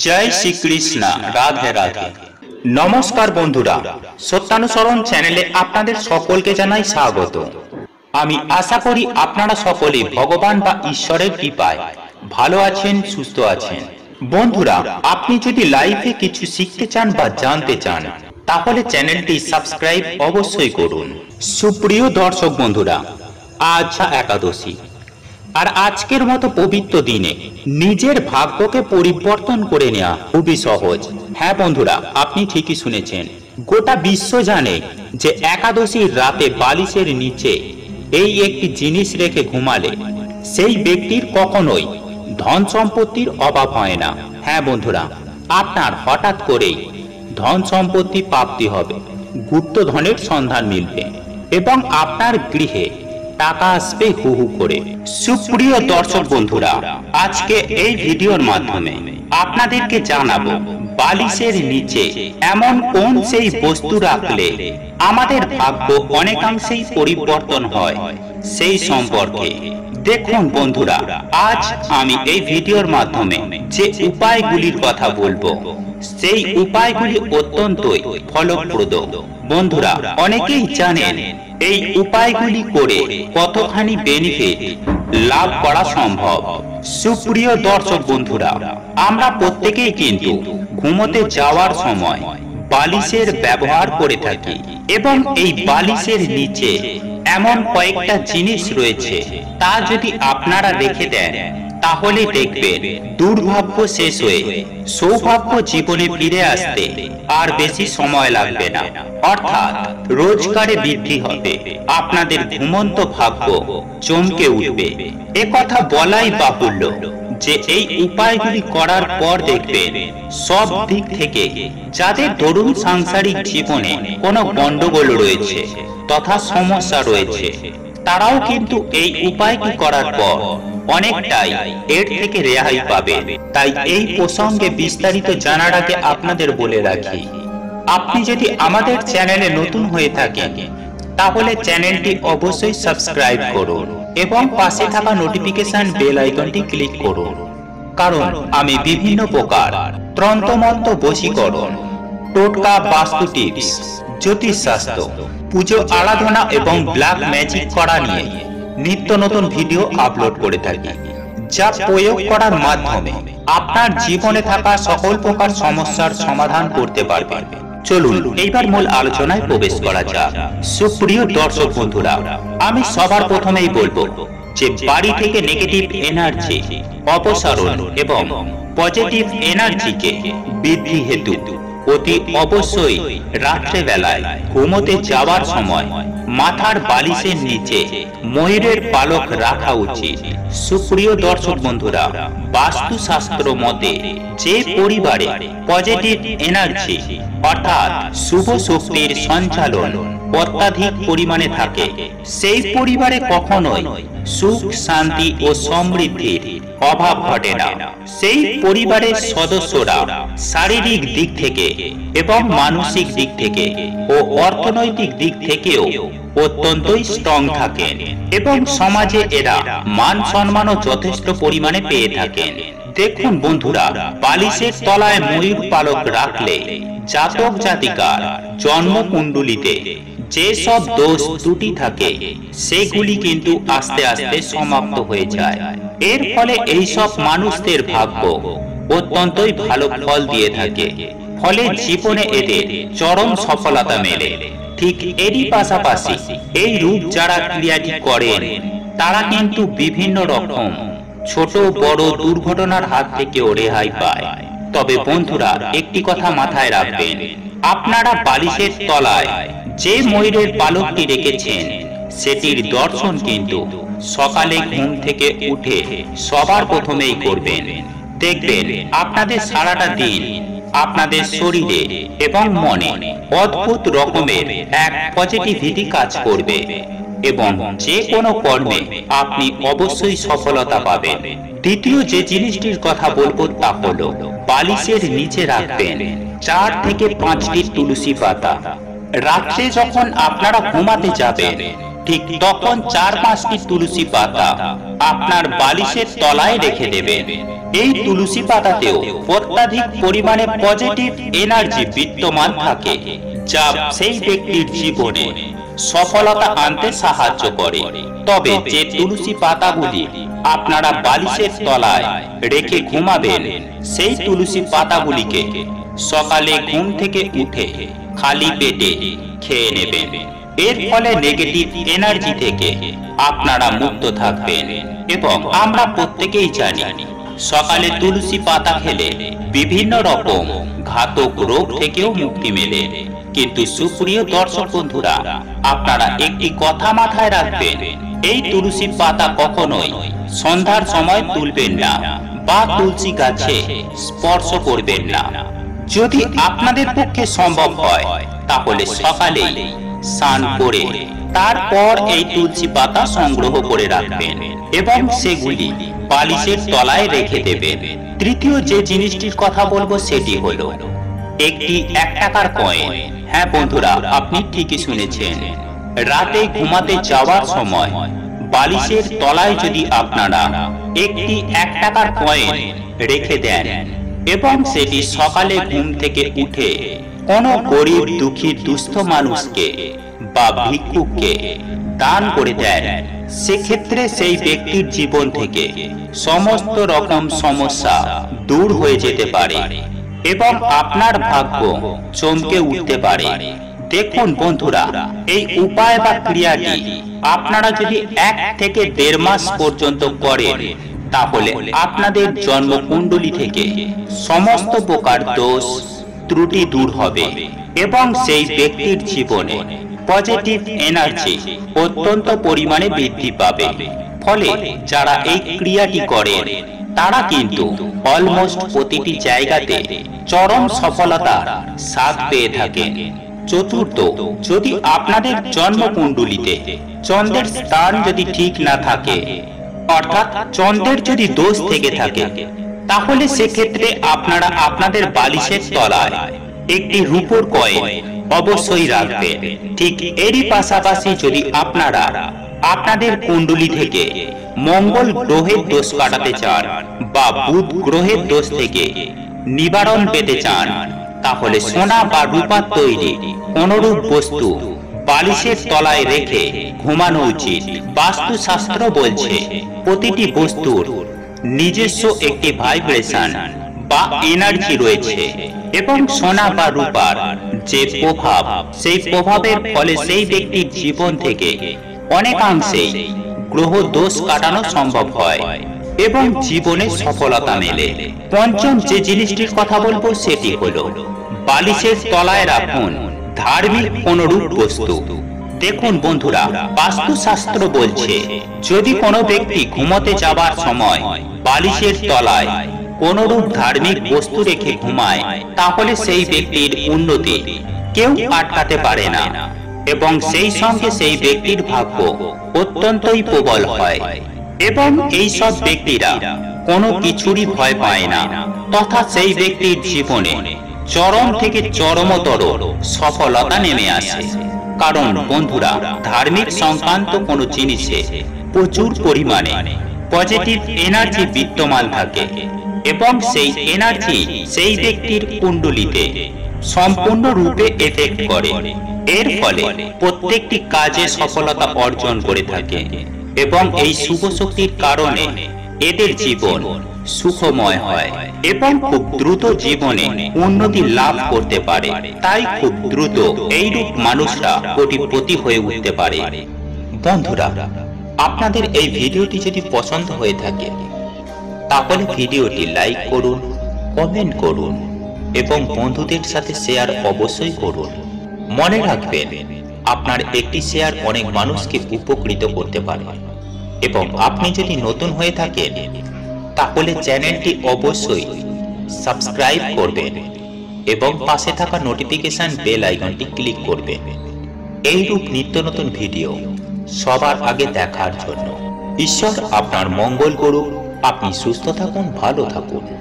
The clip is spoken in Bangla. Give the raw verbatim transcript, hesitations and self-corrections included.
जय श्री कृष्णा राधे राधे नमस्कार बंधुरा सत्यानुसरण चैनेले आपनादेर सकलके जानाई स्वागत। आमी आशा करी आपनारा सकलेई भगवान बा ईश्वरेर कृपाय भालो आछेन सुस्थ आछेन। बंधुरा आपनी यदि लाइफे किछु शिखते चान बा जानते चान ताहले चैनलटी सबस्क्राइब अवश्यई करुन। सुप्रिय दर्शक बंधुरा आज एकादशी और आजकेर मतो पवित्र दिने निजेर भाग्य के परिवर्तन करे नेওয়া खुबই सहज। हाँ बंधुरा आपनी ठीकই শুনেছেন, गोटा विश्व जाने जे एकादशी राते बालिशेर नीचे एई एकटी जिनिस रेखे घुमाले सेई व्यक्तिर कखनोई धन सम्पत्तिर अभाव हय ना। हाँ बंधुरा आपनार हठात् करेई धन सम्पत्ति प्राप्ति हबे, गुप्त धनेर सन्धान मिलबे एबं आपनार गृहे टाका आसबे हु हु करे। सुप्रिय दर्शक बंधुरा आज के एई भिडियोर माध्यमे आपनादेरके जानाबो बालिशेर नीचे एमन कोन सेई बस्तु राखले आमादेर भाग्य अनेकांशेई परिवर्तन हय सेई सम्पर्के। देखुन बंधुरा आज आमी एई भिडियोर माध्यमे जे उपायगुलिर कथा बोलबो सेई उपायगुली अत्यन्तই फलप्रद। बंधुरा अनेकेई जानेन এই উপায়গুলি করে কতখানি বেনিফিট লাভ করা সম্ভব। সুপ্রিয় দর্শক বন্ধুরা আমরা প্রত্যেককেই কিন্তু ঘুমোতে যাওয়ার সময় বালিশের ব্যবহার করে থাকি এবং এই বালিশের নিচে এমন কয়েকটা জিনিস রয়েছে তা যদি আপনারা রেখে দেন তাহলে দেখবেন দুর্ভাগ্য শেষ হয়ে সৌভাগ্য জীবনে ফিরে আসতে আর বেশি সময় লাগবে না। অর্থাৎ রোজগারে বৃদ্ধি হবে, আপনাদের ঘুমন্ত ভাগ্য চমকে উঠবে। এই কথা বলাই বাহুল্য যে এই উপায়গুলি করার পর দেখবেন সব দিক থেকে যাদের দরুন সাংসারিক জীবনে কোনো গন্ডগোল রয়েছে তথা সমস্যা রয়েছে তারাও কিন্তু এই উপায়টি করার পর অনেকটাই এর থেকে রেহাই পাবে। তাই এই প্রসঙ্গে বিস্তারিত জানার আগে আপনাদের বলে রাখি, আপনি যদি আমাদের চ্যানেলে নতুন হয়ে থাকেন তাহলে চ্যানেলটি অবশ্যই সাবস্ক্রাইব করুন এবং পাশে থাকা নোটিফিকেশন বেল আইকনটি ক্লিক করুন, কারণ আমি বিভিন্ন প্রকার তন্ত্রমন্ত্র বশীকরণ টোটকা বাস্তু টিপস জ্যোতিষ শাস্ত্র পুজো আরাধনা এবং ব্ল্যাক ম্যাজিক করা নিয়ে নিত্য নতুন ভিডিও আপলোড করে থাকি যা প্রয়োগ করার মাধ্যমে আপনার জীবনে থাকা সকল প্রকার সমস্যার সমাধান করতে পারবেন। চলুন এইবার মূল আলোচনায় প্রবেশ করা যাক। সুপ্রিয় দর্শক বন্ধুরা আমি সবার প্রথমেই বলবো যে বাড়ি থেকে নেগেটিভ এনার্জি অপসারণ এবং পজিটিভ এনার্জিকে বৃদ্ধি হেতু অতি অবশ্যই রাত্রে বেলায় ঘুমোতে যাওয়ার সময় মাথার বালিশের নিচে ময়ূরের পালক রাখা উচিত। সুপ্রিয় দর্শক বন্ধুরা বাস্তু শাস্ত্র মতে যে পরিবারে পজিটিভ এনার্জি অর্থাৎ শুভ শক্তির সঞ্চালন অত্যাধিক পরিমাণে থাকে সেই পরিবারে কখনোই সুখ শান্তি ও সমৃদ্ধির অভাব ঘটে না। সেই পরিবারের সদস্যরা শারীরিক দিক থেকে এবং মানসিক দিক থেকে ও অর্থনৈতিক দিক থেকেও অত্যন্ত স্ট্রং থাকেন এবং সমাজে এরা মান সম্মানও যথেষ্ট পরিমাণে পেয়ে থাকেন। দেখুন বন্ধুরা বালিশের তলায় ময়ূর পালক রাখলে জাতক জাতিকার জন্মকুণ্ডলিতে যে সব দোষ ত্রুটি থাকে সেগুলি কিন্তু আস্তে আস্তে সমাপ্ত হয়ে যায়। এর ফলে এই সব মানুষদের ভাগ্য অত্যন্তই ভালো ফল দিয়ে থাকে, ফলে জীবনে এদের চরম সফলতা মেলে। ঠিক এরই পাশাপাশি এই রূপ যারা ক্রিয়াটি করেন তারা কিন্তু বিভিন্ন রকম ছোট বড় দুর্ঘটনার হাত থেকেও রেহাই পায়। তবে বন্ধুরা একটি কথা মাথায় রাখবেন, আপনারা বালিশের তলায় যে ময়ূরের পালকটি রেখেছেন সেটির দর্শন কিন্তু সকালে ঘুম থেকে উঠে সবার প্রথমেই করবেন। দেখবেন আপনাদের সারাটা দিন আপনাদের শরীরে এবং মনে অদ্ভুত রকমের এক পজিটিভিটি কাজ করবে এবং যে কোনো কর্মে আপনি অবশ্যই সফলতা পাবেন। দ্বিতীয় যে জিনিসটির কথা বলবো তা হলো বালিশের নিচে রাখবেন চার থেকে পাঁচটি তুলসী পাতা। রাত্রে যখন আপনারা ঘুমাতে যাবেন ठीक তখন চার পাঁচটি তুলসী পাতা আপনার বালিশের তলায় রেখে দেবেন। এই তুলসী পাতাতেও অত্যাধিক পরিমাণে পজিটিভ এনার্জি বিদ্যমান থাকে যা সেই ব্যক্তির জীবনে সফলতা আনতে সাহায্য করে। তবে যে তুলসী পাতাগুলি আপনারা বালিশের তলায় রেখে ঘুমাবেন সেই তুলসী পাতাগুলিকে সকালে ঘুম থেকে উঠে খালি পেটে খেয়ে নেবেন। এর ফলে নেগেটিভ এনার্জি থেকে আপনারা মুক্ত থাকবেন। এবং আমরা প্রত্যেকেই জানি সকালে তুলসী পাতা খেলে বিভিন্ন রকম ঘাতক রোগ থেকেও মুক্তি মেলে। কিন্তু সুপ্রিয় দর্শক বন্ধুরা, আপনারা একটি কথা মাথায় রাখবেন, এই তুলসী পাতা কখনোই সন্ধ্যার সময় তুলবেন না বা তুলসী গাছে স্পর্শ করবেন না। যদি আপনাদের পক্ষে সম্ভব হয় তাহলে সকালে স্নান করে তারপর এই তুলসী পাতা সংগ্রহ করে রাখবেন এবং সেগুলি বালিশের তলায় রেখে দেবেন। তৃতীয় যে জিনিসটির কথা বলবো সেটি হলো একটি এক টাকার কয়েন। হ্যাঁ বন্ধুরা, আপনি ঠিকই শুনেছেন, রাতে ঘুমাতে যাওয়ার সময় বালিশের তলায় যদি আপনারা একটি এক টাকার কয়েন রেখে দেন এবং সেটি সকালে ঘুম থেকে উঠে কোনো গরিব দুঃখী দুস্থ মানুষকে বা ভিক্ষুককে দান করে দেন, সেক্ষেত্রে সেই ব্যক্তির জীবন থেকে সমস্ত রকম সমস্যা দূর হয়ে যেতে পারে এবং আপনার ভাগ্য চমকে উঠতে পারে। দেখুন বন্ধুরা, এই উপায় বা ক্রিয়াটি আপনারা যদি এক থেকে দেড় মাস পর্যন্ত করেন তাহলে আপনাদের জন্মকুণ্ডলী থেকে সমস্ত প্রকার দোষ ত্রুটি দূর হবে এবং সেই ব্যক্তির জীবনে পজিটিভ এনার্জি অত্যন্ত পরিমাণে বৃদ্ধি পাবে। ফলে যারা এই ক্রিয়াটি করেন তারা কিন্তু অলমোস্ট প্রতিটি জায়গাতে চরম সফলতার স্বাদ পেয়ে থাকেন। চতুর্থ, যদি আপনাদের জন্মকুণ্ডলিতে চন্দ্রের স্থান যদি ঠিক না থাকে অর্থাৎ চন্দ্রের যদি দোষ থেকে থাকে তাহলে সেক্ষেত্রে আপনারা আপনাদের বালিশের তলায় একটি রূপোর কয়েন অবশ্যই রাখবেন। ঠিক এরই পাশাপাশি যদি আপনারা আপনাদের কুণ্ডলী থেকে মঙ্গল গ্রহের দোষ কাটাতে চান বা বুধ গ্রহের দোষ থেকে নিবারণ পেতে চান তাহলে সোনা বা রূপার তৈরি কোনরূপ বস্তু বালিশের তলায় রেখে ঘুমানো উচিত। বাস্তুশাস্ত্র বলছে প্রতিটি বস্তুর নিজস্ব একটি ভাইব্রেশন বা এনার্জি রয়েছে এবং সোনা বা রূপার যে প্রভাব সেই প্রভাবের ফলে সেই ব্যক্তির জীবন থেকে অনেকাংশেই গ্রহ দোষ কাটানো সম্ভব হয় এবং জীবনে সফলতা মেলে। পঞ্চম যে জিনিসটির কথা বলবো সেটি হলো বালিশের তলায় রাখুন ধার্মিক কোনরূপ বস্তু। দেখুন বন্ধুরা, বাস্তুশাস্ত্র বলছে যদি কোনো ব্যক্তি ঘুমোতে যাবার সময় বালিশের তলায় কোনরূপ ধার্মিক বস্তু রেখে ঘুমায় তাহলে সেই ব্যক্তির উন্নতি কেউ আটকাতে পারে না এবং সেই সঙ্গে সেই ব্যক্তির ভাগ্য অত্যন্তই প্রবল হয়। এবং এই সব ব্যক্তিরা কোনো কিছুরই ভয় পায় না তথা সেই ব্যক্তির জীবনে চরম থেকে চরমতর সফলতা নেমে আসে। কারণ বন্ধুরা, ধার্মিক সংক্রান্ত কোনো জিনিসে প্রচুর পরিমাণে পজিটিভ এনার্জি বিদ্যমান থাকে এবং সেই এনার্জি সেই ব্যক্তির কুণ্ডলিতে সম্পূর্ণ রূপে এফেক্ট করে। এর ফলে প্রত্যেকটি কাজে সফলতা অর্জন করে থাকে এবং এই শুভ শক্তির কারণে এদের জীবন সুখময় হয় এবং খুব দ্রুত জীবনে উন্নতি লাভ করতে পারে। তাই খুব দ্রুত এইরূপ মানুষরা কোটিপতি হয়ে উঠতে পারে। বন্ধুরা, আপনাদের এই ভিডিওটি যদি পছন্দ হয়ে থাকে তাহলে ভিডিওটি লাইক করুন, কমেন্ট করুন এবং বন্ধুদের সাথে শেয়ার অবশ্যই করুন। মনে রাখবেন, আপনার একটি শেয়ার অনেক মানুষকে উপকৃত করতে পারে এবং আপনি যদি নতুন হয়ে থাকেন তাহলে চ্যানেলটি অবশ্যই সাবস্ক্রাইব করবেন এবং পাশে থাকা নোটিফিকেশন বেল আইকনটি ক্লিক করবেন এইরূপ নিত্য নতুন ভিডিও সবার আগে দেখার জন্য। ঈশ্বর আপনার মঙ্গল করুন, আপনি সুস্থ থাকুন, ভালো থাকুন।